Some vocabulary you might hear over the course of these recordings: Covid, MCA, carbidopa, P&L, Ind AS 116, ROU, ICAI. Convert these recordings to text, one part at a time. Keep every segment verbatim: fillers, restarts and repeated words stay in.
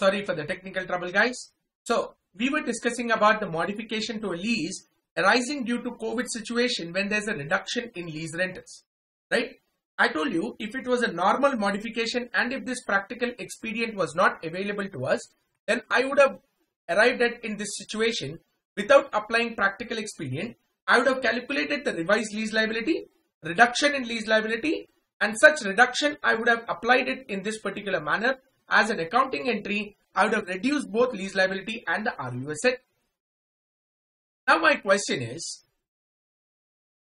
Sorry for the technical trouble, guys. So we were discussing about the modification to a lease arising due to COVID situation when there's a reduction in lease rentals, right? I told you if it was a normal modification and if this practical expedient was not available to us, then I would have arrived at in this situation without applying practical expedient. I would have calculated the revised lease liability, reduction in lease liability, and such reduction I would have applied it in this particular manner as an accounting entry. I would have reduced both lease liability and the R O U asset. Now my question is,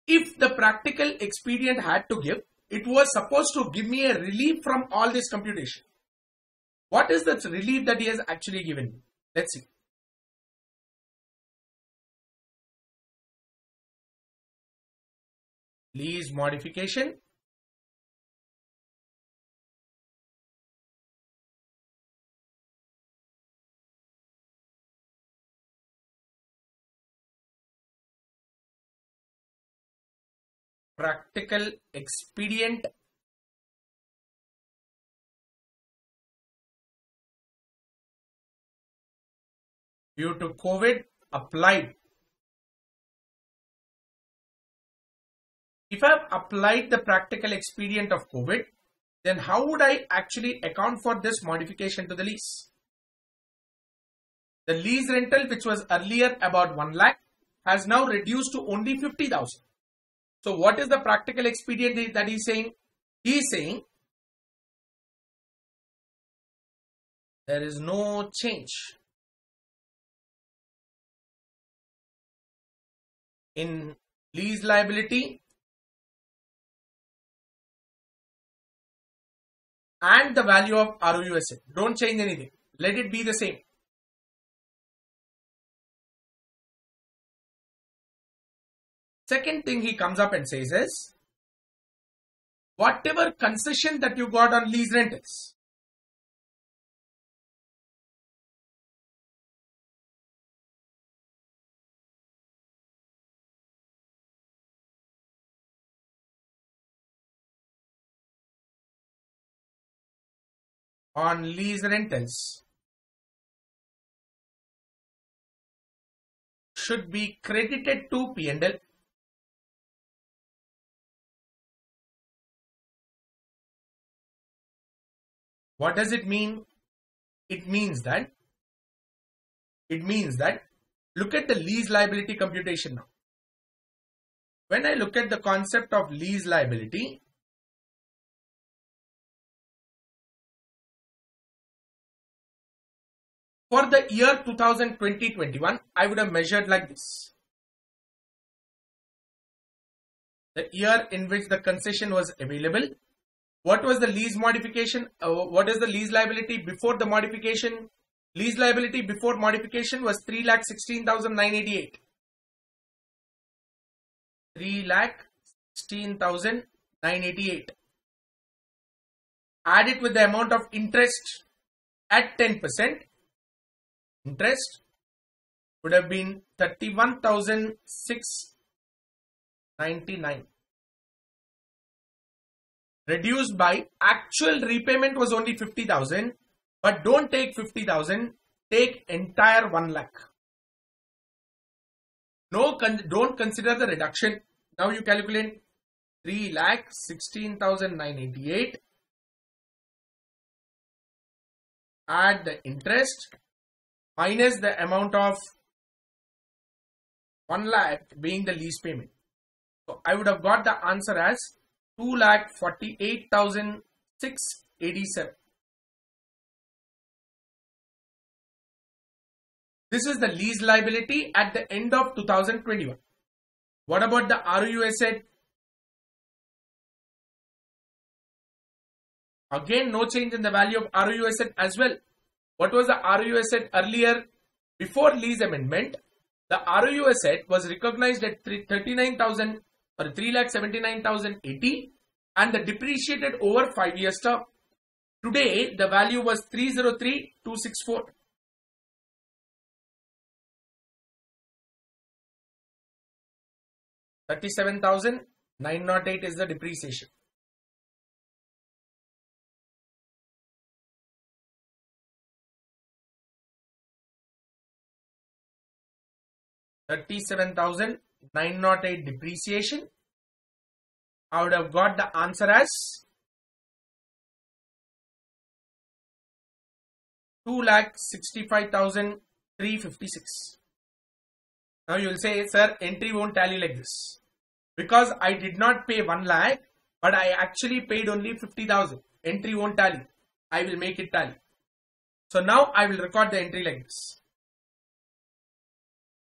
if the practical expedient had to give, it was supposed to give me a relief from all this computation. What is that relief that he has actually given me? Let's see. Lease modification. Practical expedient due to COVID applied. If I have applied the practical expedient of COVID, then how would I actually account for this modification to the lease? The lease rental, which was earlier about one lakh, has now reduced to only fifty thousand. So what is the practical expedient that he's saying? He's saying there is no change in lease liability and the value of R O U asset. Don't change anything. Let it be the same. Second thing he comes up and says is, whatever concession that you got on lease rentals, on lease rentals should be credited to P and L. What does it mean? It means that, it means that, look at the lease liability computation now. When I look at the concept of lease liability, for the year two thousand twenty to twenty-one, I would have measured like this. The year in which the concession was available. What was the lease modification? Uh, what is the lease liability before the modification? Lease liability before modification was three lakh sixteen thousand nine hundred eighty-eight. three lakh sixteen thousand nine hundred eighty-eight. Add it with the amount of interest at ten percent. Interest would have been thirty-one thousand six hundred ninety-nine. Reduced by actual repayment was only fifty thousand, but don't take fifty thousand, take entire one lakh. No, con don't consider the reduction. Now you calculate three lakh sixteen thousand nine hundred eighty-eight. Add the interest minus the amount of one lakh being the lease payment. So I would have got the answer as two lakh forty-eight thousand six hundred eighty-seven. This is the lease liability at the end of two thousand twenty-one. What about the R O U asset? Again, no change in the value of R O U asset as well. What was the R O U asset earlier? Before lease amendment, the R O U asset was recognized at thirty-nine thousand. Or three lakh seventy-nine thousand eighty, and the depreciated over five years term. Today the value was three hundred three thousand two hundred sixty-four. thirty-seven thousand nine hundred eight is the depreciation. thirty-seven thousand nine hundred eight depreciation. I would have got the answer as two lakh sixty-five thousand three hundred fifty-six. Now you will say, sir, entry won't tally like this because I did not pay one lakh, but I actually paid only fifty thousand. Entry won't tally. I will make it tally. So now I will record the entry like this.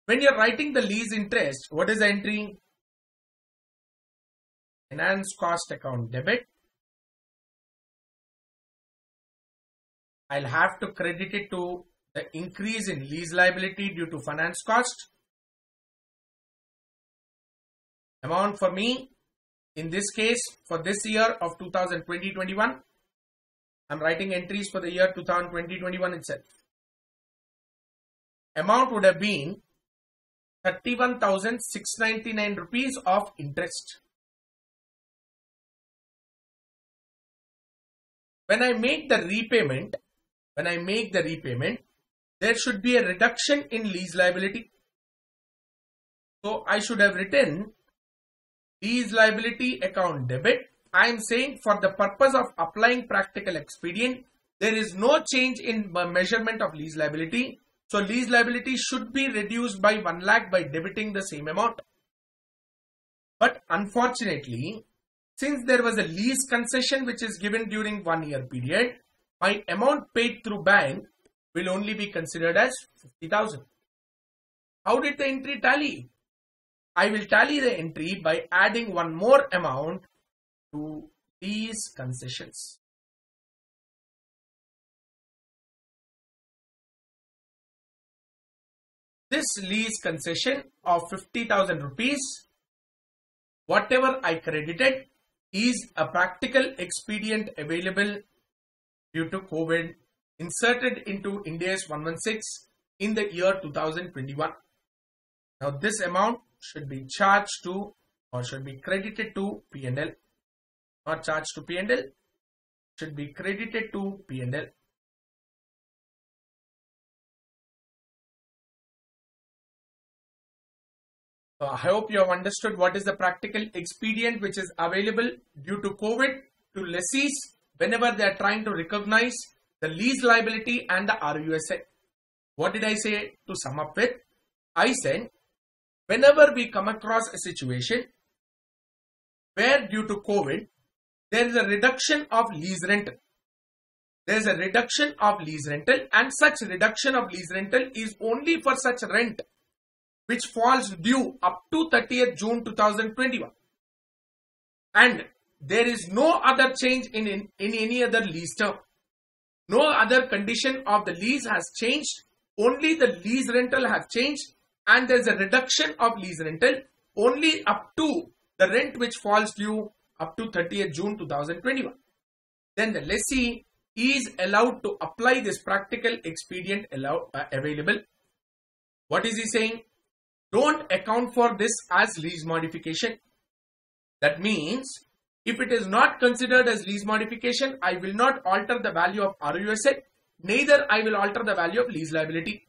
When you are writing the lease interest, what is the entry? Finance cost account debit. I'll have to credit it to the increase in lease liability due to finance cost. Amount for me, in this case, for this year of two thousand twenty to twenty-one, I'm writing entries for the year two thousand twenty to twenty-one itself. Amount would have been thirty-one thousand six hundred ninety-nine rupees of interest. When I make the repayment, when I make the repayment, there should be a reduction in lease liability. So I should have written lease liability account debit. I am saying for the purpose of applying practical expedient, there is no change in measurement of lease liability. So lease liability should be reduced by one lakh by debiting the same amount. But unfortunately, since there was a lease concession which is given during one year period, my amount paid through bank will only be considered as fifty thousand. How did the entry tally? I will tally the entry by adding one more amount to these concessions. This lease concession of fifty thousand rupees, whatever I credited, is a practical expedient available due to COVID inserted into I N D A S one sixteen in the year two thousand twenty-one. Now this amount should be charged to or should be credited to P and L. Not charged to P and L, should be credited to P and L. So I hope you have understood what is the practical expedient which is available due to COVID to lessees whenever they are trying to recognize the lease liability and the R O U asset. What did I say to sum up with? I said, whenever we come across a situation where due to COVID, there is a reduction of lease rental. There is a reduction of lease rental, and such reduction of lease rental is only for such rent which falls due up to thirtieth June two thousand twenty-one. And there is no other change in, in, in any other lease term. No other condition of the lease has changed. Only the lease rental has changed, and there is a reduction of lease rental only up to the rent which falls due up to thirtieth June two thousand twenty-one. Then the lessee is allowed to apply this practical expedient allow, uh, available. What is he saying? Don't account for this as lease modification. That means if it is not considered as lease modification, I will not alter the value of R O U asset, neither I will alter the value of lease liability.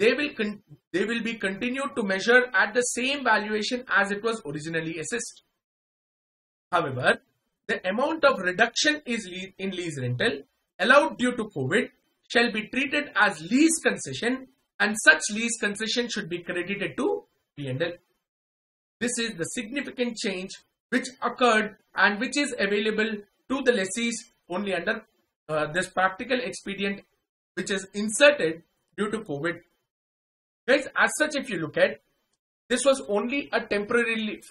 They will, con they will be continued to measure at the same valuation as it was originally assessed. However, the amount of reduction is le in lease rental allowed due to COVID shall be treated as lease concession, and such lease concession should be credited to P and L. This is the significant change which occurred and which is available to the lessees only under uh, this practical expedient which is inserted due to COVID. Guys, as such, if you look at, this was only a temporary relief,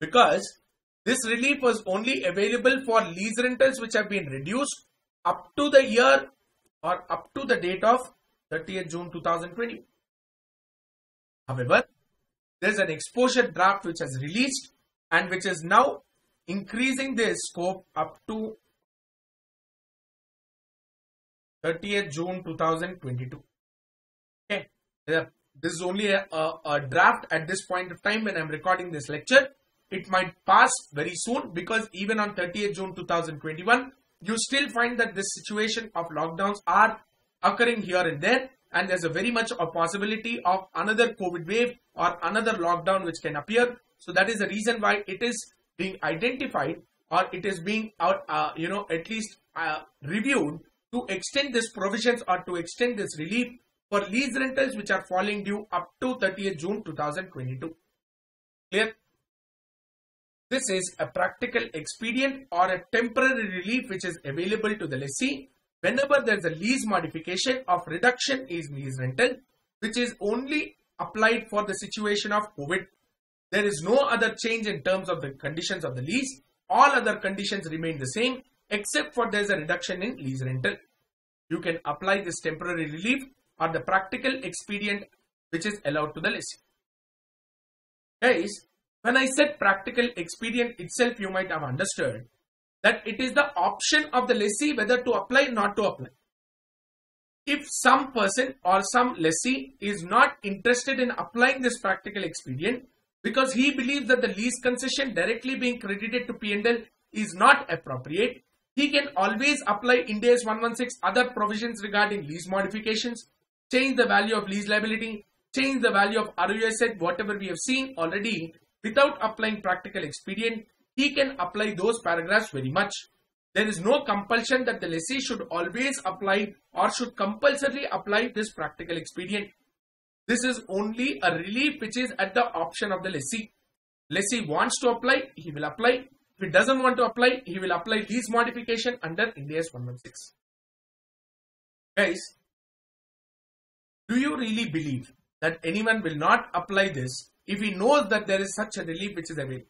because this relief was only available for lease rentals which have been reduced up to the year or up to the date of thirtieth June two thousand twenty. However, there is an exposure draft which has released and which is now increasing the scope up to thirtieth June two thousand twenty-two. Okay. This is only a, a, a draft at this point of time when I am recording this lecture. It might pass very soon, because even on thirtieth June two thousand twenty-one, you still find that this situation of lockdowns are occurring here and there. and there's a very much a possibility of another COVID wave or another lockdown which can appear. So that is the reason why it is being identified, or it is being out, uh, you know, at least uh, reviewed to extend this provisions or to extend this relief for lease rentals which are falling due up to thirtieth June two thousand twenty-two. Clear? This is a practical expedient or a temporary relief which is available to the lessee whenever there is a lease modification of reduction in lease rental, which is only applied for the situation of COVID. There is no other change in terms of the conditions of the lease. All other conditions remain the same except for there is a reduction in lease rental. You can apply this temporary relief or the practical expedient which is allowed to the lessee. Guys, when I said practical expedient itself, you might have understood that it is the option of the lessee whether to apply or not to apply. If some person or some lessee is not interested in applying this practical expedient because he believes that the lease concession directly being credited to P and L is not appropriate, he can always apply I N D A S one sixteen other provisions regarding lease modifications, change the value of lease liability, change the value of R O U asset, whatever we have seen already. Without applying practical expedient, he can apply those paragraphs very much. There is no compulsion that the lessee should always apply or should compulsorily apply this practical expedient. This is only a relief which is at the option of the lessee. Lessee wants to apply, he will apply. If he doesn't want to apply, he will apply lease modification under I N D A S one sixteen. Guys, do you really believe that anyone will not apply this if he knows that there is such a relief which is available?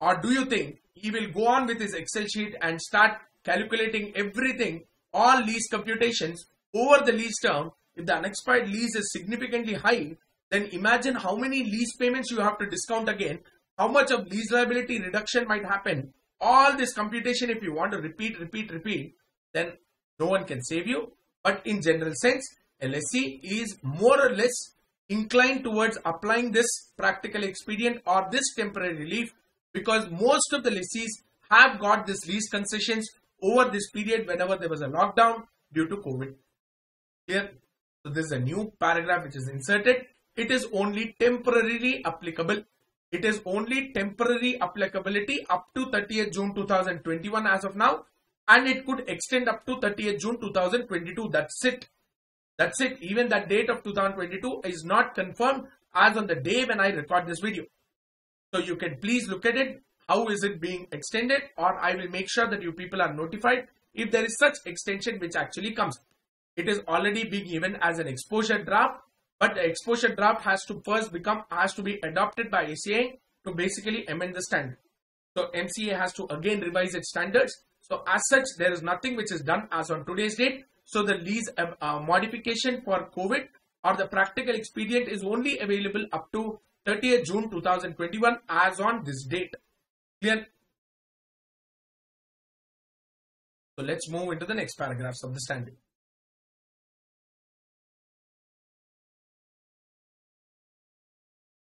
Or do you think he will go on with his Excel sheet and start calculating everything, all lease computations over the lease term? If the unexpired lease is significantly high, then imagine how many lease payments you have to discount again, how much of lease liability reduction might happen. All this computation, if you want to repeat, repeat, repeat, then no one can save you. But in general sense, lessee is more or less inclined towards applying this practical expedient or this temporary relief because most of the lessees have got this lease concessions over this period whenever there was a lockdown due to COVID. Clear? So this is a new paragraph which is inserted. It is only temporarily applicable. It is only temporary applicability up to thirtieth June two thousand twenty-one as of now, and it could extend up to thirtieth June two thousand twenty-two. That's it. That's it. Even that date of two thousand twenty-two is not confirmed as on the day when I record this video. So you can please look at it. How is it being extended? Or I will make sure that you people are notified if there is such extension which actually comes. It is already being given as an exposure draft, but the exposure draft has to first become, has to be adopted by I C A I to basically amend the standard. So M C A has to again revise its standards. So as such, there is nothing which is done as on today's date. So the lease uh, modification for COVID or the practical expedient is only available up to thirtieth June two thousand twenty-one as on this date. Clear? So let's move into the next paragraphs of the standard.